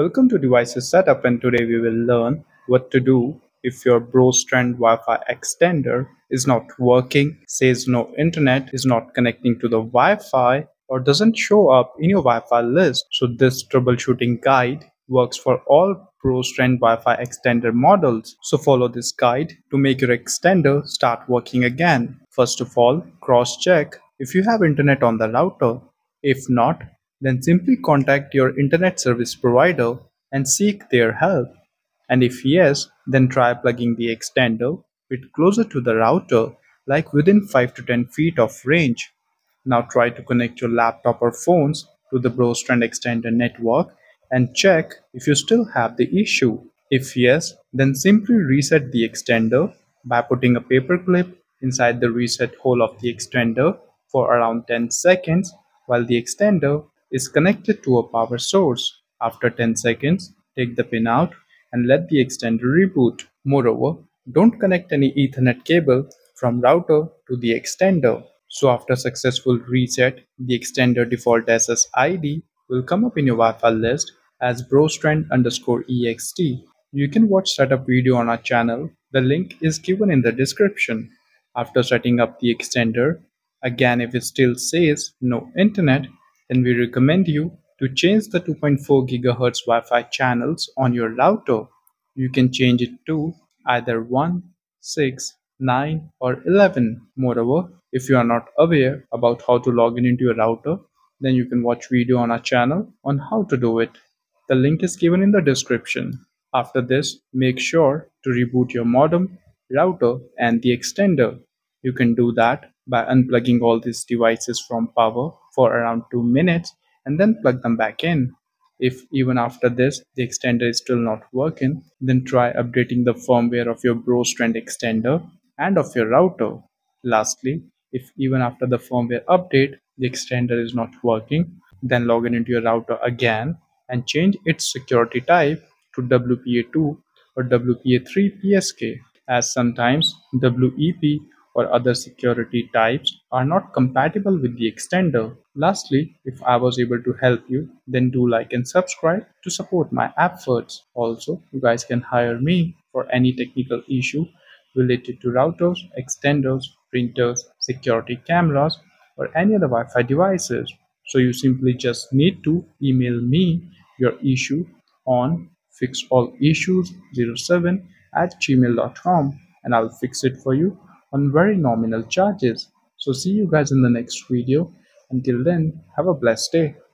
Welcome to Devices Setup, and today we will learn what to do if your Brostrend Wi-Fi extender is not working, says no internet, is not connecting to the Wi-Fi, or doesn't show up in your Wi-Fi list. So this troubleshooting guide works for all Brostrend Wi-Fi extender models. So follow this guide to make your extender start working again. First of all, cross-check if you have internet on the router. If not, then simply contact your internet service provider and seek their help. And if yes, then try plugging the extender bit closer to the router, like within 5 to 10 feet of range. Now try to connect your laptop or phones to the Brostrend extender network and check if you still have the issue. If yes, then simply reset the extender by putting a paper clip inside the reset hole of the extender for around 10 seconds while the extender is connected to a power source. After 10 seconds, take the pin out and let the extender reboot. Moreover, don't connect any Ethernet cable from router to the extender. So after successful reset, the extender default SSID will come up in your Wi-Fi list as brostrend_ext. You can watch setup video on our channel. The link is given in the description. After setting up the extender, again if it still says no internet, then we recommend you to change the 2.4 GHz Wi-Fi channels on your router. You can change it to either 1, 6, 9 or 11. Moreover, if you are not aware about how to log in into your router, then you can watch video on our channel on how to do it. The link is given in the description. After this, make sure to reboot your modem, router and the extender. You can do that by unplugging all these devices from power for around 2 minutes and then plug them back in. If even after this the extender is still not working, then try updating the firmware of your Brostrend extender and of your router. Lastly, if even after the firmware update the extender is not working, then log in into your router again and change its security type to WPA2 or WPA3 PSK, as sometimes WEP or other security types are not compatible with the extender. Lastly, if I was able to help you, then do like and subscribe to support my efforts. Also, you guys can hire me for any technical issue related to routers, extenders, printers, security cameras or any other Wi-Fi devices. So you simply just need to email me your issue on fixallissues07@gmail.com and I'll fix it for you on very nominal charges. So see you guys in the next video. Until then, have a blessed day.